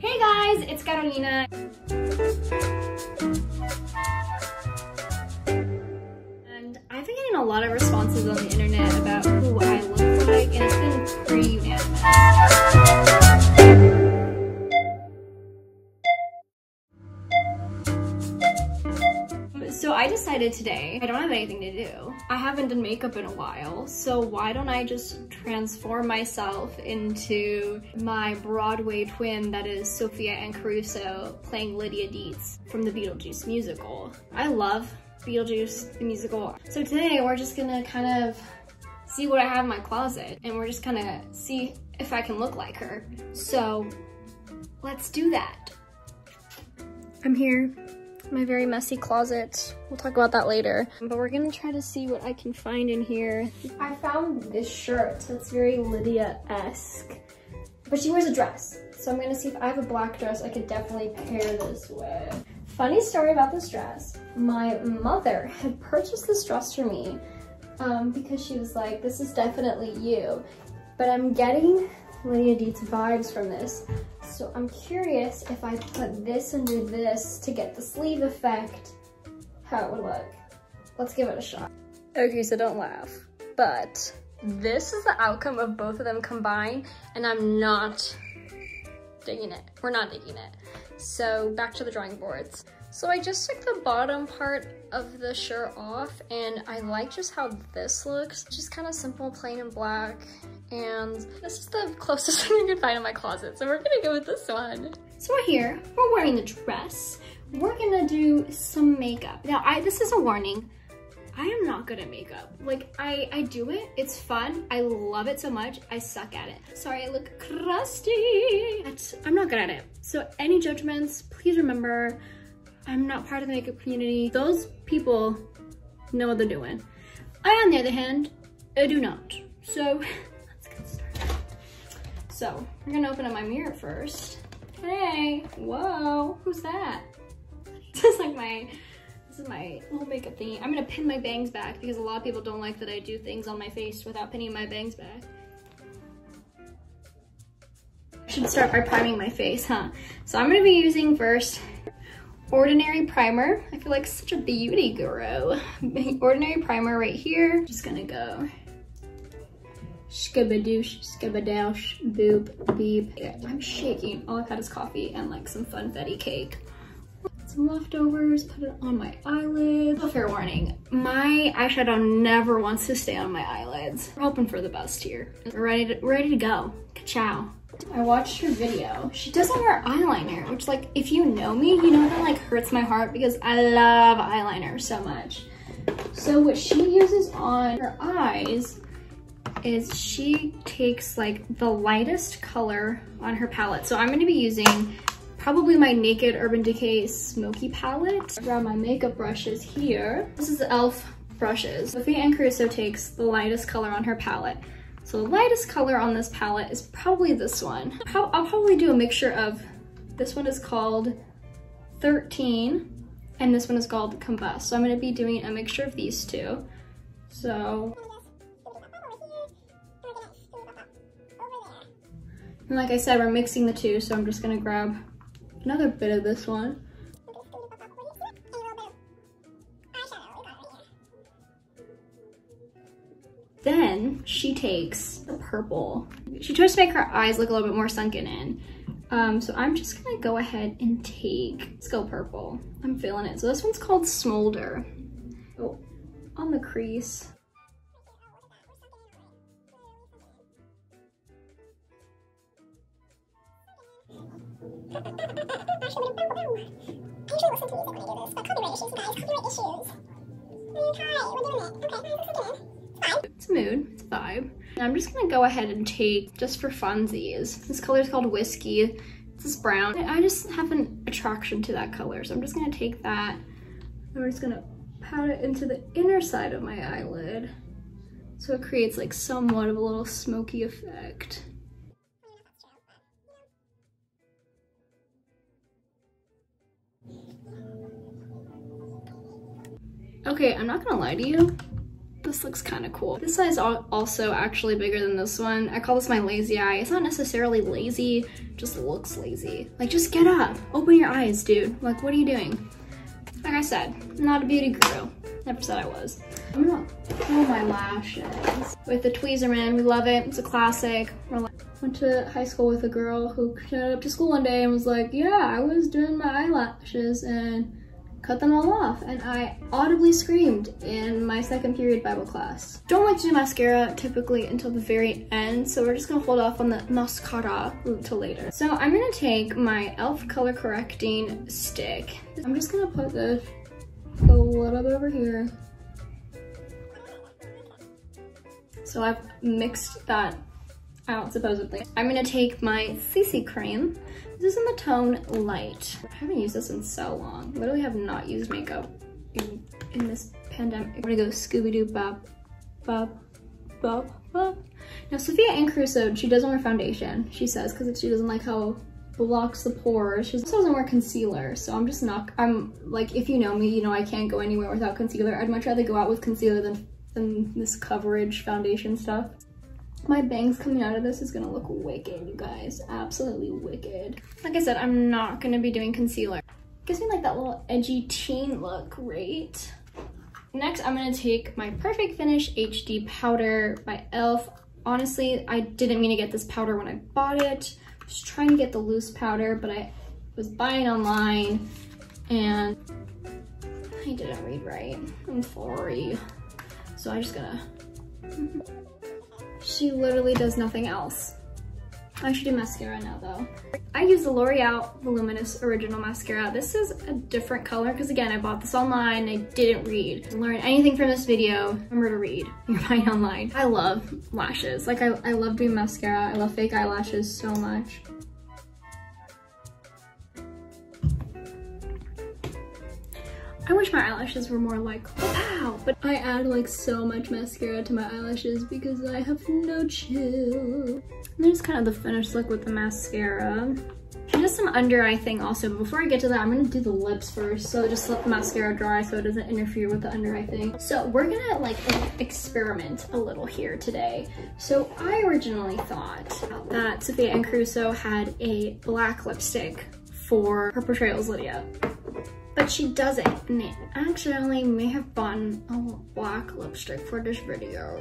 Hey guys, it's Carolina. And I've been getting a lot of responses on the internet about who I look like, and it's been pretty unanimous. So I decided today, I don't have anything to do. I haven't done makeup in a while, so why don't I just transform myself into my Broadway twin that is Sophia Anne Caruso playing Lydia Dietz from the Beetlejuice musical. I love Beetlejuice, the musical. So today we're just gonna kind of see what I have in my closet, and we're just gonna see if I can look like her. So let's do that. I'm here. My very messy closet. We'll talk about that later. But we're gonna try to see what I can find in here. I found this shirt that's very Lydia-esque, but she wears a dress. So I'm gonna see if I have a black dress I could definitely pair this with. Funny story about this dress. My mother had purchased this dress for me because she was like, this is definitely you. But I'm getting Lydia Dietz vibes from this. So I'm curious if I put this under this to get the sleeve effect, how it would look. Let's give it a shot. Okay, so don't laugh, but this is the outcome of both of them combined, and I'm not digging it. We're not digging it. So back to the drawing boards. So I just took the bottom part of the shirt off, and I like just how this looks. Just kind of simple, plain and black. And this is the closest thing I could find in my closet, so we're gonna go with this one. So we're here, we're wearing the dress. We're gonna do some makeup. Now, this is a warning. I am not good at makeup. Like, I do it, it's fun, I love it so much, I suck at it. Sorry, I look crusty, but I'm not good at it. So any judgments, please remember, I'm not part of the makeup community. Those people know what they're doing. I, on the other hand, I do not. So, let's get started. So, we're gonna open up my mirror first. Hey, whoa, who's that? This is my little makeup thingy. I'm gonna pin my bangs back because a lot of people don't like that I do things on my face without pinning my bangs back. I should start by priming my face, huh? So I'm gonna be using first Ordinary Primer. I feel like such a beauty guru. Ordinary Primer right here. Just gonna go skibadoosh, skibadoosh, boop, beep. I'm shaking. All I've had is coffee and like some funfetti cake. Some leftovers, put it on my eyelids. Oh, fair warning, my eyeshadow never wants to stay on my eyelids. We're hoping for the best here. We're ready to go. Ka-chow. I watched her video. She doesn't wear eyeliner, which, like, if you know me, you know that, like, hurts my heart because I love eyeliner so much. So what she uses on her eyes is she takes, like, the lightest color on her palette. So I'm going to be using probably my Naked Urban Decay Smoky palette. Grab my makeup brushes here. This is the e.l.f. brushes. Sophia Anne Caruso takes the lightest color on her palette. So the lightest color on this palette is probably this one. I'll probably do a mixture of, this one is called 13 and this one is called Combust. So I'm gonna be doing a mixture of these two. So. And like I said, we're mixing the two, so I'm just gonna grab another bit of this one. Then she takes the purple. She tries to make her eyes look a little bit more sunken in. So I'm just gonna go ahead and take, let's go purple. I'm feeling it. So this one's called Smolder. Oh, on the crease. It's a mood, it's a vibe. And I'm just gonna go ahead and take, just for funsies, this color is called Whiskey. This is brown. I just have an attraction to that color, so I'm just gonna take that, and we're just gonna pat it into the inner side of my eyelid, so it creates like somewhat of a little smoky effect. Okay, I'm not gonna lie to you. this looks kind of cool. This size is also actually bigger than this one. I call this my lazy eye. It's not necessarily lazy, just looks lazy. Like, just get up, open your eyes, dude. Like, what are you doing? Like I said, I'm not a beauty guru. Never said I was. I'm gonna pull my lashes with the Tweezerman. We love it. It's a classic. Went to high school with a girl who showed up to school one day and was like, yeah, I was doing my eyelashes and cut them all off, and I audibly screamed in my second period Bible class. Don't like to do mascara typically until the very end, so we're just gonna hold off on the mascara till later. So I'm gonna take my e.l.f. color correcting stick. I'm just gonna put this a little bit over here. So I've mixed that out, supposedly. I'm gonna take my CC cream. This is in the tone Light. I haven't used this in so long. Literally have not used makeup in this pandemic. I'm gonna go Scooby-Doo bop, bop, bop, bop. Now, Sophia Anne Caruso, she doesn't wear foundation, she says, because she doesn't like how it blocks the pores. She also doesn't wear concealer, so I'm just not, I'm like, if you know me, you know I can't go anywhere without concealer. I'd much rather go out with concealer than this coverage foundation stuff. My bangs coming out of this is gonna look wicked, you guys. Absolutely wicked. Like I said, I'm not gonna be doing concealer. Gives me like that little edgy teen look, right? Next, I'm gonna take my Perfect Finish HD Powder by e.l.f. Honestly, I didn't mean to get this powder when I bought it. I was trying to get the loose powder, but I was buying online and I didn't read right. I'm sorry. So I'm just gonna... She literally does nothing else. I should do mascara now though. I use the L'Oreal Voluminous Original Mascara. This is a different color because again, I bought this online, I didn't read. Learn anything from this video, remember to read. You're buying online. I love lashes. Like I love doing mascara. I love fake eyelashes so much. I wish my eyelashes were more like, wow, but I add like so much mascara to my eyelashes because I have no chill. There's kind of the finished look with the mascara. Just some under eye thing also. Before I get to that, I'm gonna do the lips first. So just let the mascara dry so it doesn't interfere with the under eye thing. So we're gonna like experiment a little here today. So I originally thought that Sophia Anne Caruso had a black lipstick for her portrayal as Lydia. But she doesn't, and I accidentally may have bought a black lipstick for this video,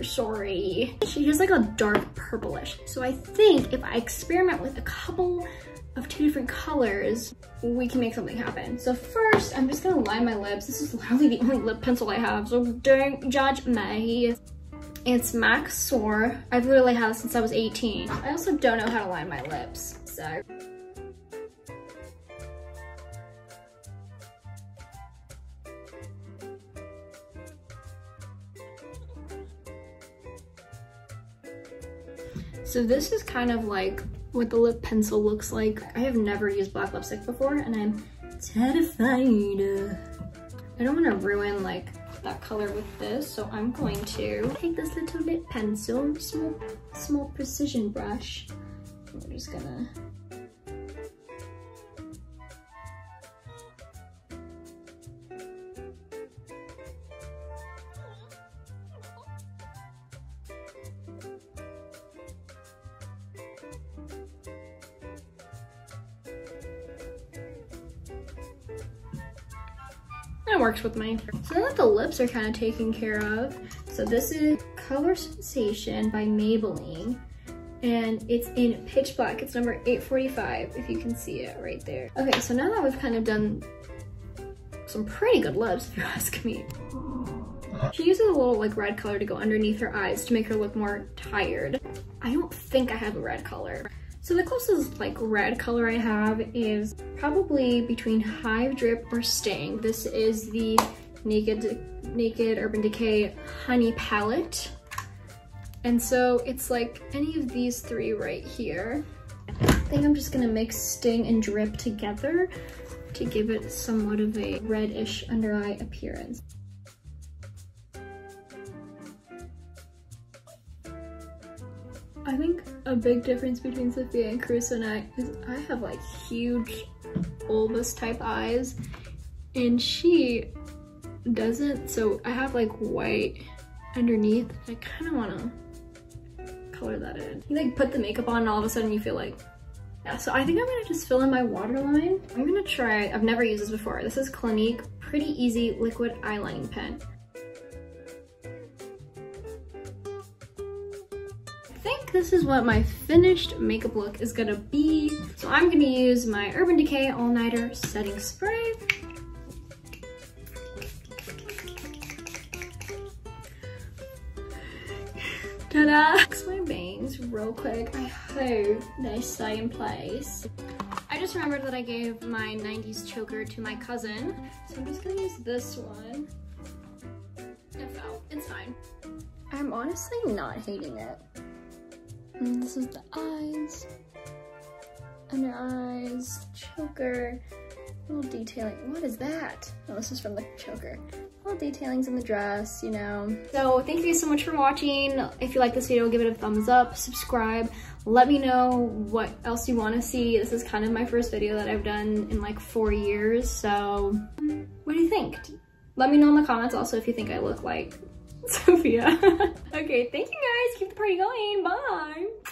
sorry. She's just like a dark purplish. So I think if I experiment with a couple of two different colors, we can make something happen. So first, I'm just gonna line my lips. This is literally the only lip pencil I have, so don't judge me. It's MAC Soar. I've literally had this since I was 18. I also don't know how to line my lips, so. So this is kind of like what the lip pencil looks like. I have never used black lipstick before and I'm terrified. I don't want to ruin like that color with this, so I'm going to take this little lip pencil, small precision brush. We're just gonna... It works with mine. So now that the lips are kind of taken care of, so this is Color Sensation by Maybelline, and it's in Pitch Black. It's number 845, if you can see it right there. Okay, so now that we've kind of done some pretty good lips, if you ask me. She uses a little like red color to go underneath her eyes to make her look more tired. I don't think I have a red color. So the closest like red color I have is probably between Hive, Drip, or Sting. This is the Naked Urban Decay Honey Palette. And so it's like any of these three right here. I think I'm just gonna mix Sting and Drip together to give it somewhat of a reddish under eye appearance. I think a big difference between Sophia and Caruso and I is I have like huge bulbous type eyes and she doesn't. So I have like white underneath. I kind of want to color that in. You like put the makeup on and all of a sudden you feel like, yeah. So I think I'm going to just fill in my waterline. I'm going to try, I've never used this before. This is Clinique Pretty Easy Liquid Eyelining Pen. I think this is what my finished makeup look is gonna be. So I'm gonna use my Urban Decay All Nighter Setting Spray. Ta-da! Fix my bangs real quick. I hope they stay in place. I just remembered that I gave my 90s choker to my cousin. So I'm just gonna use this one. It fell, it's fine. I'm honestly not hating it. And this is the eyes, under eyes, choker, little detailing. What is that? Oh, this is from the choker. Little detailings in the dress, you know. So thank you so much for watching. If you like this video, give it a thumbs up, subscribe. Let me know what else you want to see. This is kind of my first video that I've done in like 4 years. So what do you think? Let me know in the comments also if you think I look like Sophia. Okay, thank you guys. Keep the party going. Bye.